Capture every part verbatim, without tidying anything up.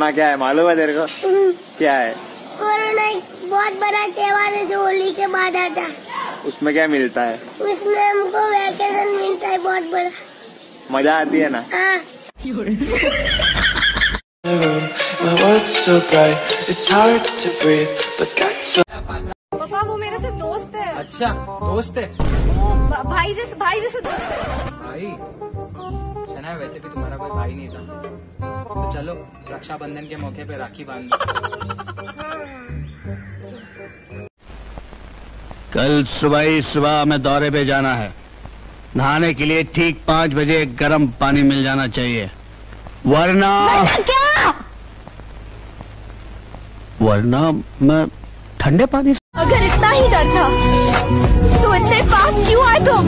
Corona क्या है मालूम है तेरे को? क्या है कोरोना? एक बहुत बड़ा त्योहार है जो होली के बाद आता है। उसमें क्या मिलता है? उसमें हमको वैकेशन मिलता है बहुत बड़ा। मजा आती है ना? पापा वो मेरे से दोस्त है। अच्छा दोस्त है? वो भाई जैसे भाई जैसे दोस्त है। भाई सुना है वैसे भी तुम्हारा कोई भाई नहीं था, तो चलो रक्षाबंधन के मौके पे राखी बांध। कल सुबह ही सुबह हमें दौरे पे जाना है। नहाने के लिए ठीक पाँच बजे गर्म पानी मिल जाना चाहिए, वरना क्या? वरना मैं ठंडे पानी से। अगर इतना ही डर था तो इतने पास क्यों आए तुम?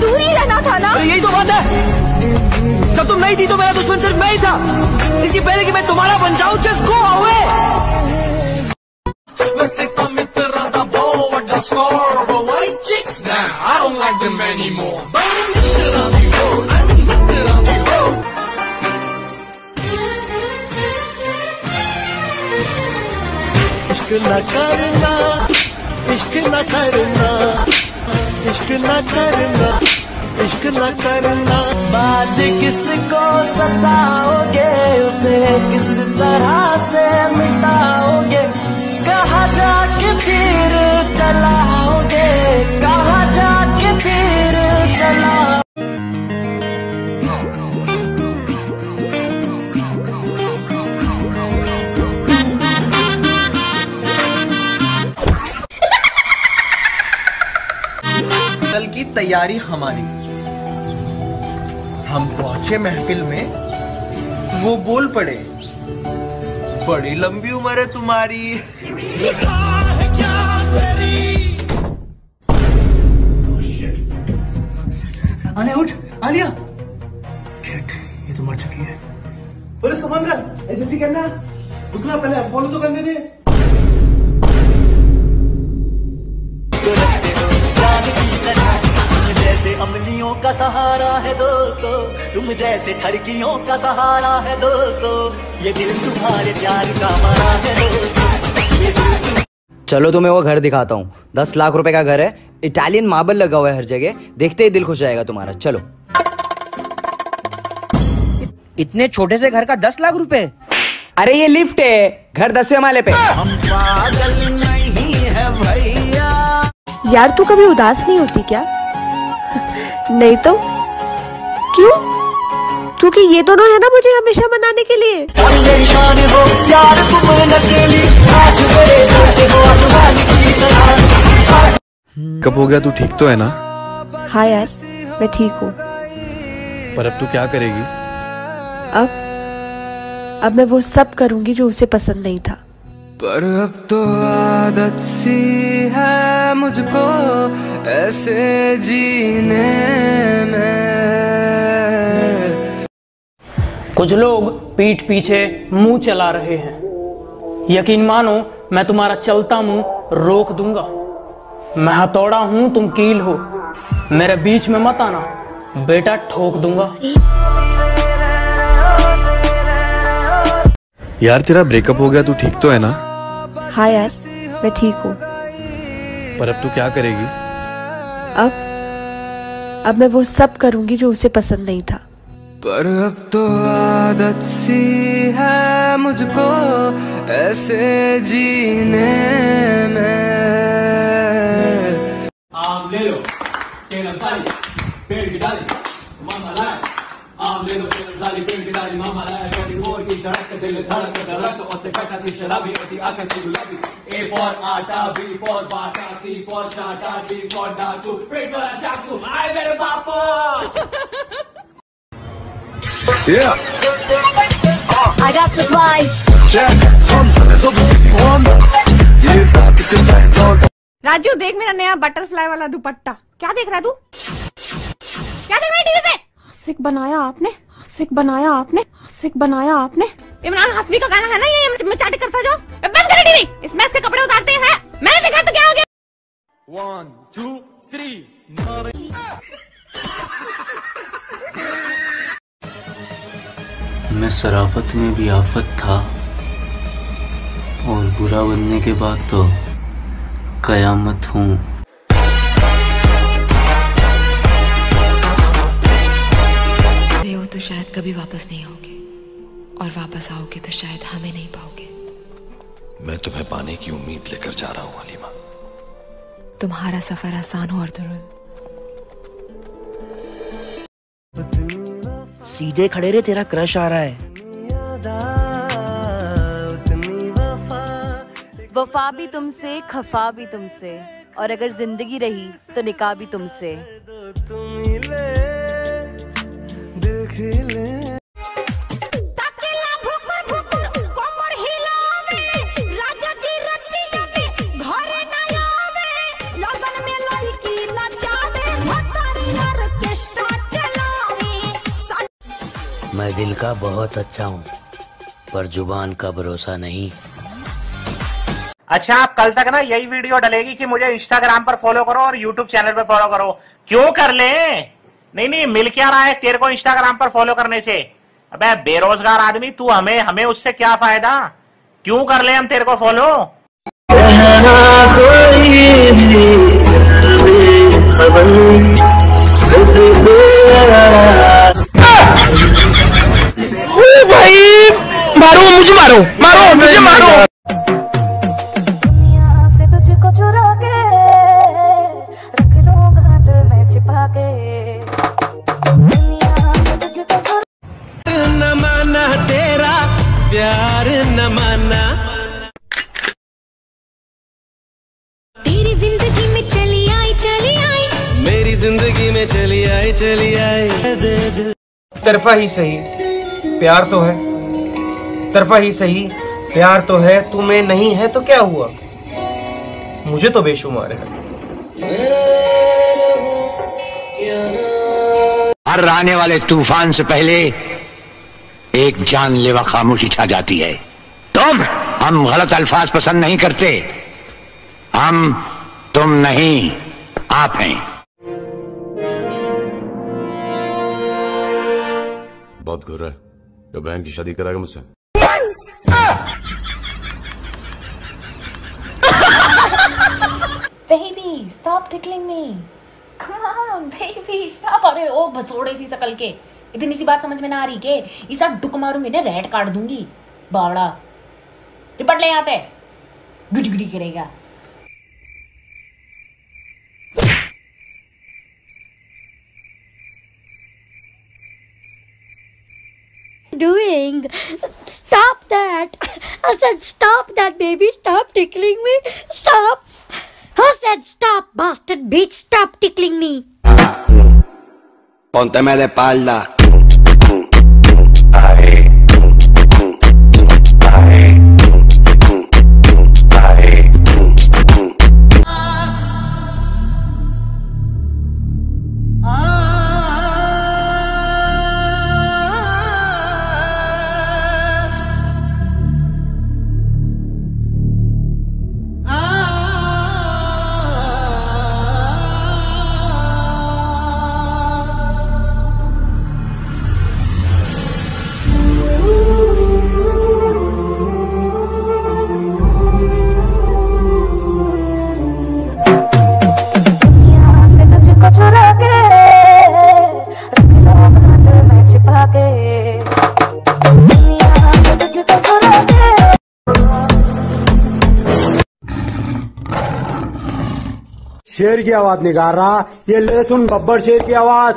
दूर ही रहना था ना। तो यही तो बात है, जब तुम नहीं थी तो मेरा दुश्मन सिर्फ मैं ही था। इससे पहले कि मैं तुम्हारा बन जाऊं जस्ट गो अवे। इश्क न करना, इश्क न करना, इश्क न करना, इश्क न करना। बाद किसको सताओगे, उसे किस तरह से मिटाओगे, कहाँ जाके फिर चलाओगे, कहाँ जाके फिर चलाओ। की तैयारी हमारी, हम पहुंचे महफिल में, वो बोल पड़े बड़ी लंबी उम्र है तुम्हारी। है क्या तेरी? आलिया उठ, आलिया। शिट, ये तो मर चुकी है। पुलिस को फोन कर, जल्दी करना। रुकना पहले, बोलो तो करने दे। अमलियों का सहारा है दोस्तों, तुम जैसे ठरकियों का सहारा है दोस्तों, ये दिल तुम्हारे प्यार का मारा है दोस्तों। चलो तुम्हें वो घर दिखाता हूँ, दस लाख रुपए का घर है, इटालियन मार्बल लगा हुआ है हर जगह, देखते ही दिल खुश जाएगा तुम्हारा। चलो। इतने छोटे से घर का दस लाख रुपए? अरे ये लिफ्ट है, घर दसवें माले पे। हम पागल नहीं है भैया। यार तू कभी उदास नहीं होती क्या? नहीं तो क्यों? क्योंकि ये दोनों है ना मुझे हमेशा मनाने के लिए। कब हो गया? तू ठीक तो है ना? हाँ यार मैं ठीक हूँ। पर अब तू क्या करेगी? अब अब मैं वो सब करूँगी जो उसे पसंद नहीं था। पर अब तो आदत सी है मुझको ऐसे जीने में। कुछ लोग पीठ पीछे मुंह चला रहे हैं, यकीन मानो मैं तुम्हारा चलता मुंह रोक दूंगा। मैं हथौड़ा हूं तुम कील हो, मेरे बीच में मत आना बेटा, ठोक दूंगा। यार तेरा ब्रेकअप हो गया, तू ठीक तो है ना? हाँ यार मैं ठीक हूँ। पर अब तू क्या करेगी? अब अब मैं वो सब करूँगी जो उसे पसंद नहीं था। पर अब तो आदत सी है मुझको ऐसे जीने में। आम ले लो सेब डाली पेड़ की डाली मामा लाए। आम ले लो सेब डाली पेड़ की डाली मामा लाए। राजू देख मेरा नया बटरफ्लाई वाला दुपट्टा। क्या देख रहा है तू? क्या देख रहा है टीवी पे? सिक बनाया आपने, सिक बनाया आपने, सिक बनाया आपने। इमरान हाशमी का गाना है ना ये, मैं चाट करता जाओ। बंद करो टीवी, इसमें इसके कपड़े उतारते हैं। मैंने देखा तो क्या हो गया? One two three. मैं सराफत में भी आफत था, और बुरा बनने के बाद तो कयामत हूँ। रहे हो तो शायद कभी वापस नहीं आओगे, और वापस आओगे तो शायद हमें नहीं पाओगे। मैं तुम्हें पाने की उम्मीद लेकर जा रहा हूँ हलीमा। तुम्हारा सफर आसान हो अर्दुल। सीधे खड़े रहे, तेरा क्रश आ रहा है। वफा भी तुमसे, खफा भी तुमसे, और अगर जिंदगी रही तो निकाह भी तुमसे। मैं दिल का बहुत अच्छा हूँ, पर जुबान का भरोसा नहीं। अच्छा, आप कल तक ना यही वीडियो डलेगी कि मुझे इंस्टाग्राम पर फॉलो करो और यूट्यूब चैनल पर फॉलो करो। क्यों कर ले? नहीं नहीं, मिल क्या रहा है तेरे को इंस्टाग्राम पर फॉलो करने से? अबे बेरोजगार आदमी तू, हमें हमें उससे क्या फायदा? क्यों कर ले हम तेरे को फॉलो? भाई मारो मुझे, मारो मारो मुझे, मारो। न माना तेरा प्यार, न माना तेरी जिंदगी में चली आई चली आई, मेरी जिंदगी में चली आई चली आई। तरफा ही सही प्यार तो है, तरफा ही सही प्यार तो है। तुम्हें नहीं है तो क्या हुआ, मुझे तो बेशुमार है। हर आने वाले तूफान से पहले एक जानलेवा खामोशी छा जाती है। तुम, हम गलत अल्फाज पसंद नहीं करते। हम तुम नहीं, आप हैं। बहुत घुर है तो बहन की शादी कराएगा मुझसे। Baby stop tickling me, come on baby stop. अरे ओ भसोड़े सी शकल के, इतनी सी बात समझ में ना आ रही के ये सब डुक मारूंगी ना, रेड कार्ड दूंगी। बावड़ा निपट ले, यहाँ पे गिटगिटी करेगा। Doing stop that, I said stop that baby, stop tickling me, stop. I said stop bastard bitch, stop tickling me. Pónteme de espalda. शेर की आवाज निकाल रहा ये ले, सुन बब्बर शेर की आवाज।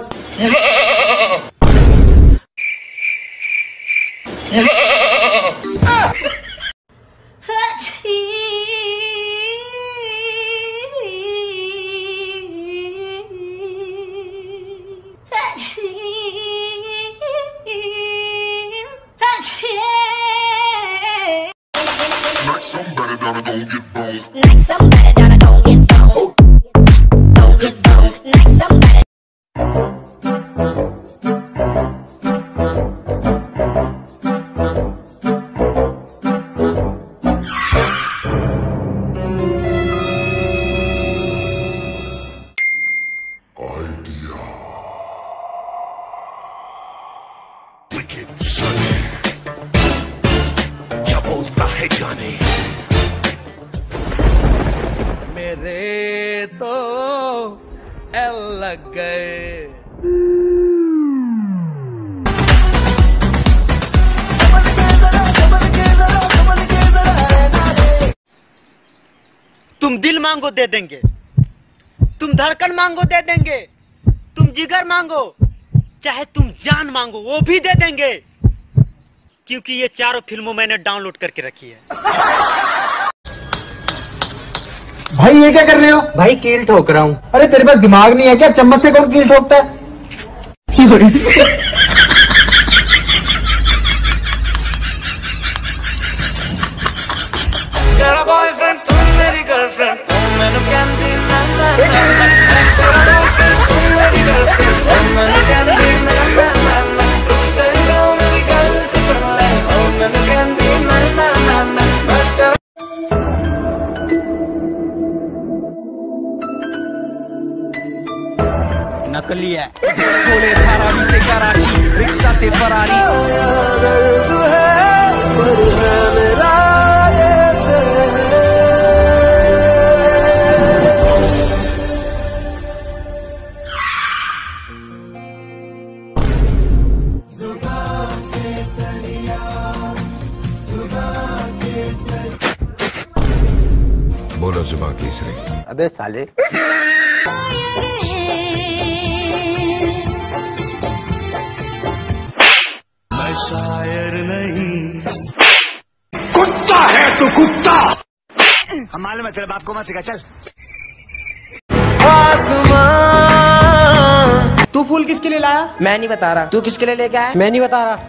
Wicked Sunday. मेरे तो एल लग गए। तुम दिल मांगो दे देंगे, तुम धड़कन मांगो दे देंगे, तुम जिगर मांगो, चाहे तुम जान मांगो वो भी दे देंगे, क्योंकि ये चारों फिल्मों मैंने डाउनलोड करके रखी है। भाई ये क्या कर रहे हो? भाई कील ठोक रहा हूँ। अरे तेरे पास दिमाग नहीं है क्या? चम्मच से कौन कील ठोकता है? नकली है कोले थारावी से कराची, रिक्शा से फरारी, बोलो जुबा केसरी। अबे साले शायर नहीं कुत्ता है तो कुत्ता। हम मालूम है तेरे बाप को मत सिखा। चल तू फूल किसके लिए लाया? मैं नहीं बता रहा। तू किसके लिए लेके आया? मैं नहीं बता रहा। तू,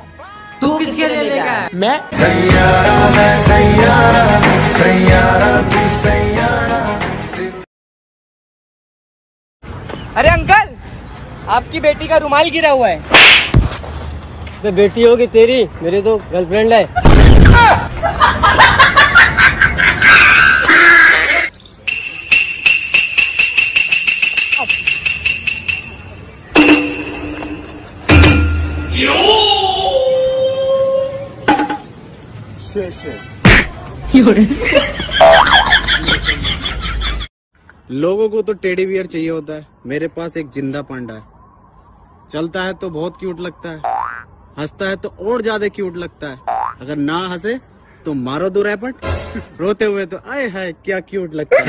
तू किसके लिए लेके आया? मैं सैयारा, मैं सैयारा, सैयारा तू सैयारा। अरे अंकल, आपकी बेटी का रुमाल गिरा हुआ है। तो बेटी होगी तेरी, मेरी तो गर्लफ्रेंड है। लोगों को तो टेडी बियर चाहिए होता है, मेरे पास एक जिंदा पांडा है। चलता है तो बहुत क्यूट लगता है, हंसता है तो और ज्यादा क्यूट लगता है, अगर ना हंसे तो मारो दो रैपट, रोते हुए तो आए हाय क्या क्यूट लगता है।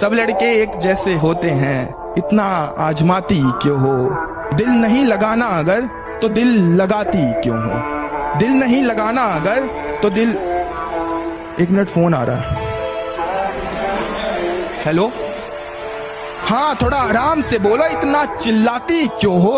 सब लड़के एक जैसे होते हैं, इतना आजमाती क्यों हो? दिल नहीं लगाना अगर तो दिल लगाती क्यों हो? दिल नहीं लगाना अगर तो दिल। एक मिनट, फोन आ रहा है। हेलो, हाँ थोड़ा आराम से बोलो, इतना चिल्लाती क्यों हो?